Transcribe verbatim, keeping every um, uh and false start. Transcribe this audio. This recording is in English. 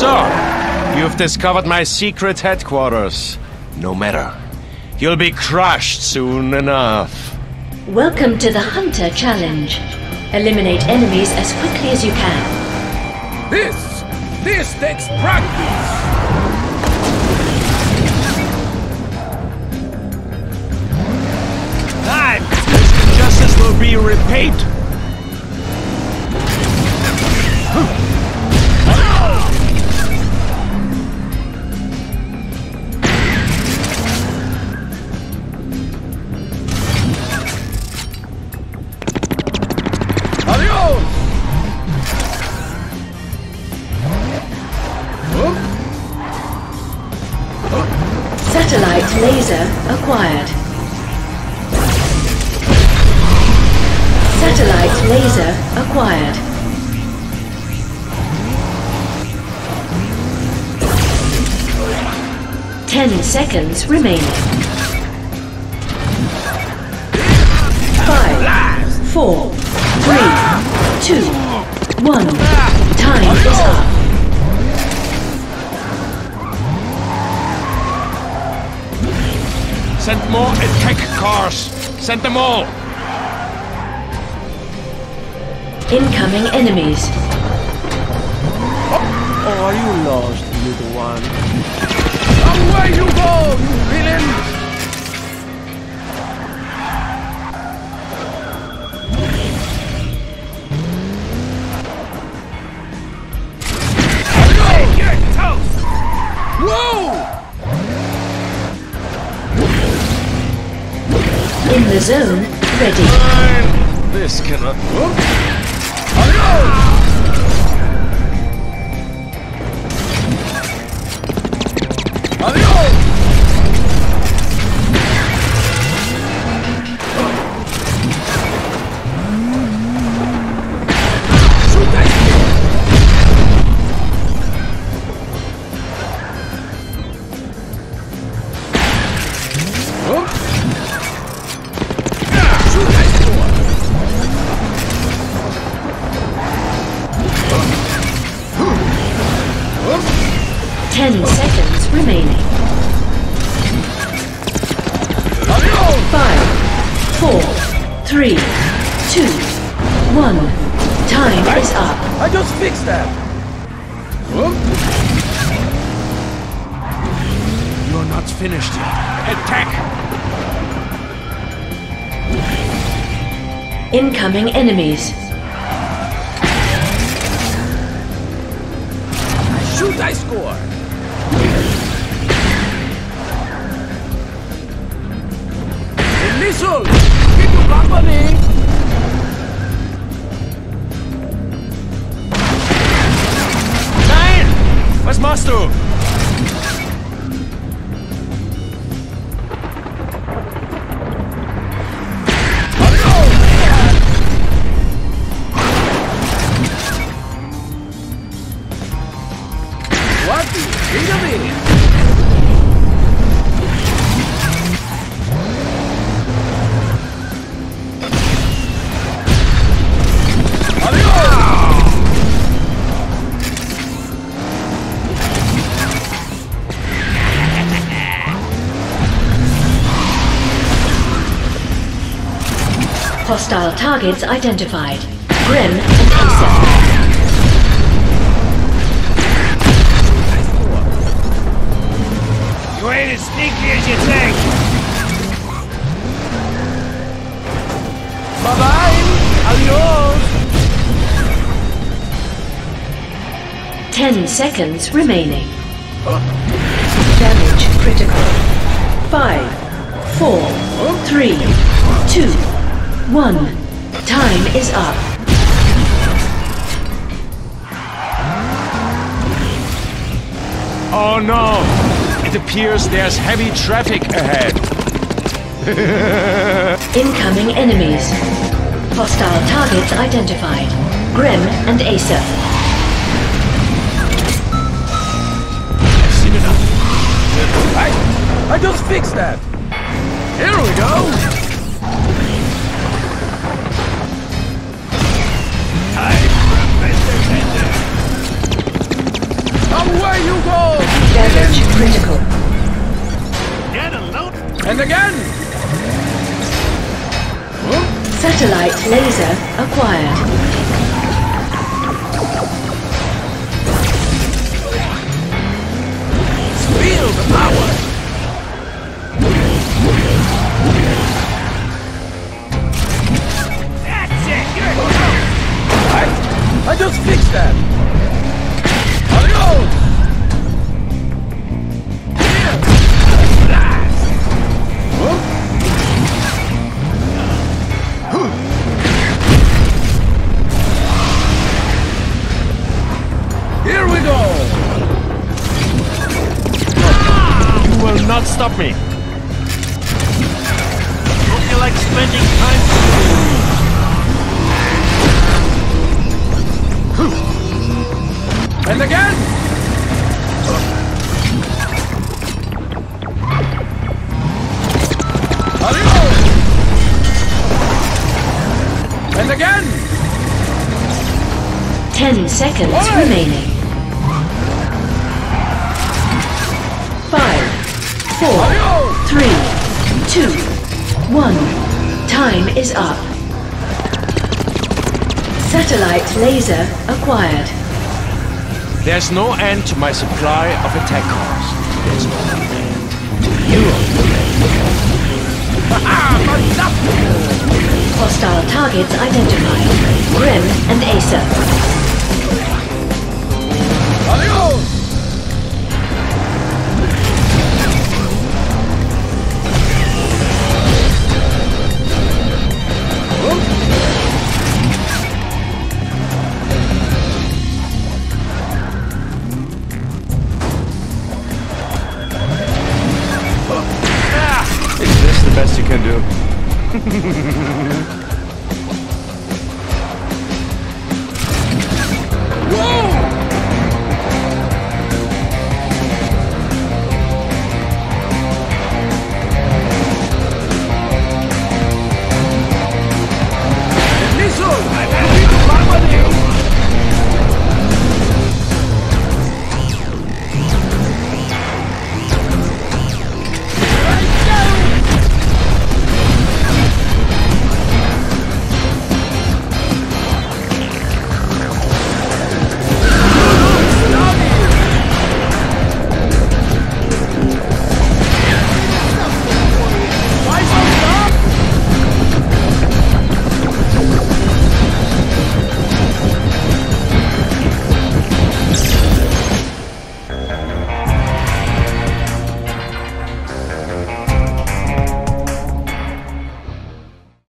So, you've discovered my secret headquarters. No matter. You'll be crushed soon enough. Welcome to the Hunter Challenge. Eliminate enemies as quickly as you can. This! This takes practice! Justice will be repaid. Adios. Satellite laser acquired. Satellite laser acquired. Ten seconds remaining. Five, four, three, two, one. Time is up. Send more attack cars. Send them all. Incoming enemies. Oh. Oh, are you lost, little one? Away you go, you villain! Take your toast! Whoa! In the zone, ready. Fine. This cannot work. Ten seconds remaining. Five, four, three, two, one. Time I, is up. I just fixed that. You're not finished yet. Attack! Incoming enemies. I shoot, I score. Missile! Keep you company! Nein! Was machst du? What do you need of me? Hostile targets identified. Grim and Asa. You ain't as sneaky as you think. Bye bye. Adios. Ten seconds remaining. Huh? Damage critical. Five, four, three, two. One. Time is up. Oh no! It appears there's heavy traffic ahead. Incoming enemies. Hostile targets identified. Grim and Asa. I've seen enough. I, I just fixed that. Here we go. Away Critical. Get a load. And again! Huh? Satellite laser acquired. Feel the power! That's it! You're done! I, I just fixed that! Adios! Here! Blast! Huh? Huh. Here we go! Will not stop me. Don't you like spending time? And again. Adios. And again. Ten seconds right. remaining. Four, three, two, one. Time is up. Satellite laser acquired. There's no end to my supply of attack cars. There's no end to you. Hostile targets identified. Grim and Acer.